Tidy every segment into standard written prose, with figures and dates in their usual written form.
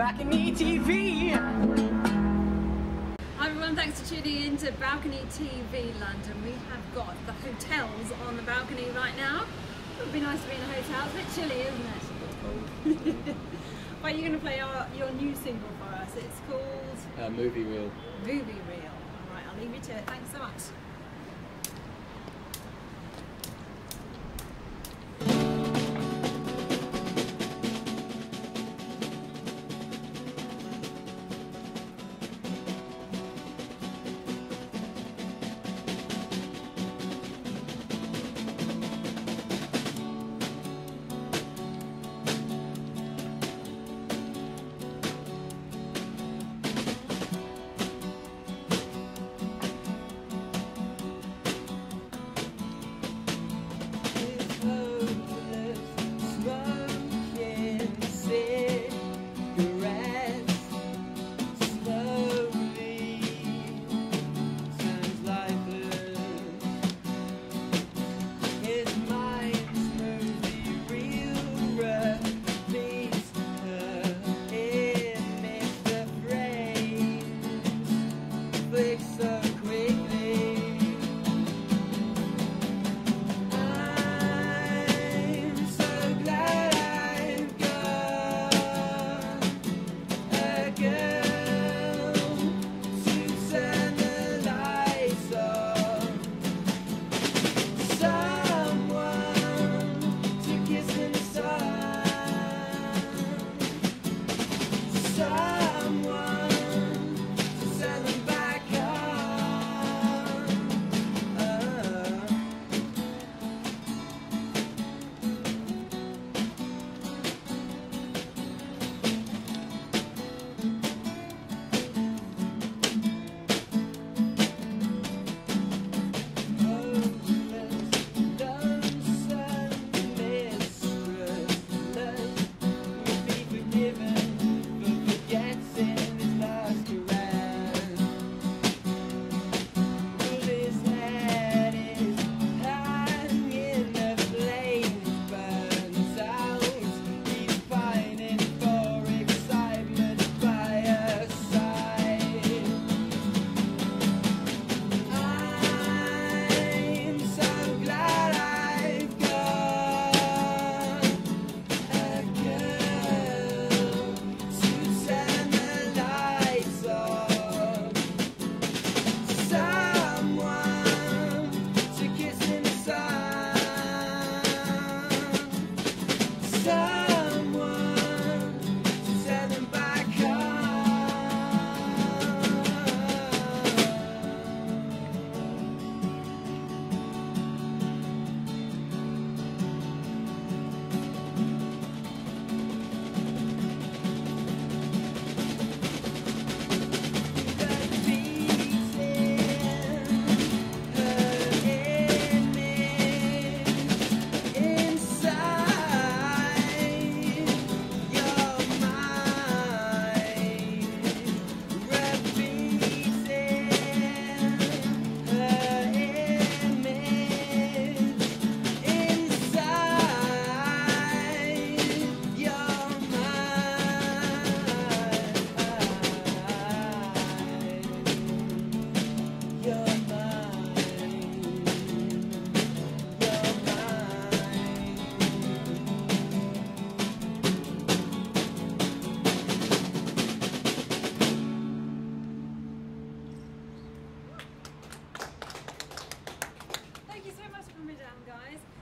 Balcony TV. Hi everyone, thanks for tuning in to Balcony TV London. We have got the hotels on the balcony right now. It would be nice to be in a hotel. It's a bit chilly, isn't it? Well, you're going to play your new single for us. It's called... Movie Reel. Movie Reel. Alright, I'll leave you to it. Thanks so much.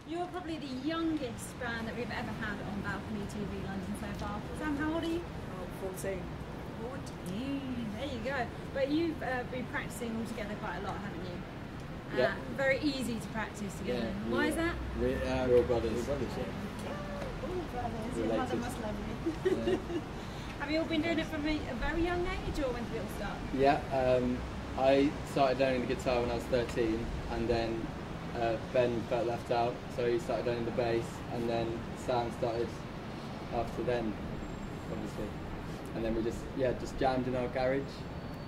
You're probably the youngest brand that we've ever had on Balcony TV London so far. Sam, how old are you? Oh, 14. 14, there you go. But you've been practicing all together quite a lot, haven't you? Yeah. Very easy to practice together. Yeah. Why is that? We're all brothers. We're brothers, yeah. All brothers. Must love you. Yeah. Have you all been doing it from a very young age, or when did it all start? Yeah, I started learning the guitar when I was 13, and then Ben felt left out, so he started learning the bass, and then Sam started after then, obviously. And then we just jammed in our garage.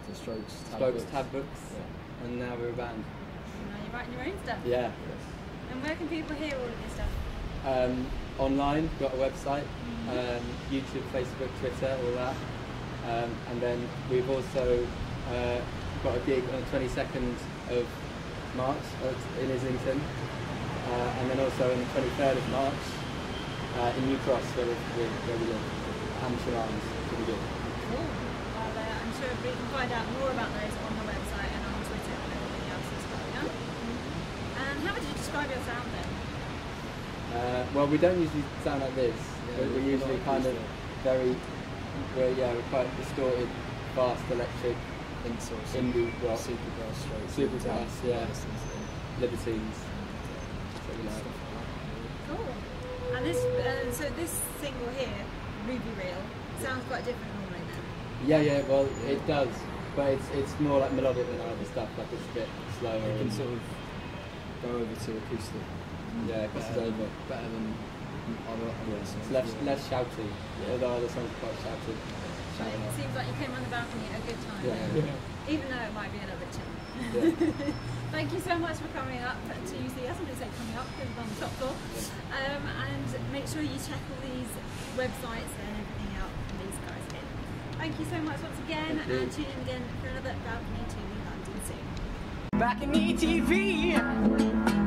The Strokes, Tab Books, yeah. And now we're a band. And now you're writing your own stuff. Yeah. And where can people hear all of this stuff? Online, got a website, YouTube, Facebook, Twitter, all that. And then we've also got a gig on the 22nd of March in Islington, and then also on the 23rd of March in New Cross, where we live, Hampshire Arms. Cool. Well, I'm sure we can find out more about those on the website and on Twitter and everything else as well. Yeah? Mm-hmm. And how would you describe your sound then? Well, we don't usually sound like this. Yeah, we're usually kind of very, we're quite distorted, fast, electric, indie rock, supergrass, yeah, libertines. Cool. And this, so this single here, Movie Reel, sounds quite different normally then. Yeah, well, it does, but it's more like melodic than our other stuff. Like it's a bit slower. You can sort of go over to acoustic. Yeah, because it's over better than other songs. It's less shouty, although other songs are quite shouty. It seems like you came on the balcony at a good time, yeah. Even though it might be a little bit chilly. Yeah. Thank you so much for coming up to see us. I'm going to say coming up because we're on the top floor. And make sure you check all these websites and everything out from these guys in. Thank you so much once again, and tune in again for another Balcony TV London soon. Balcony TV.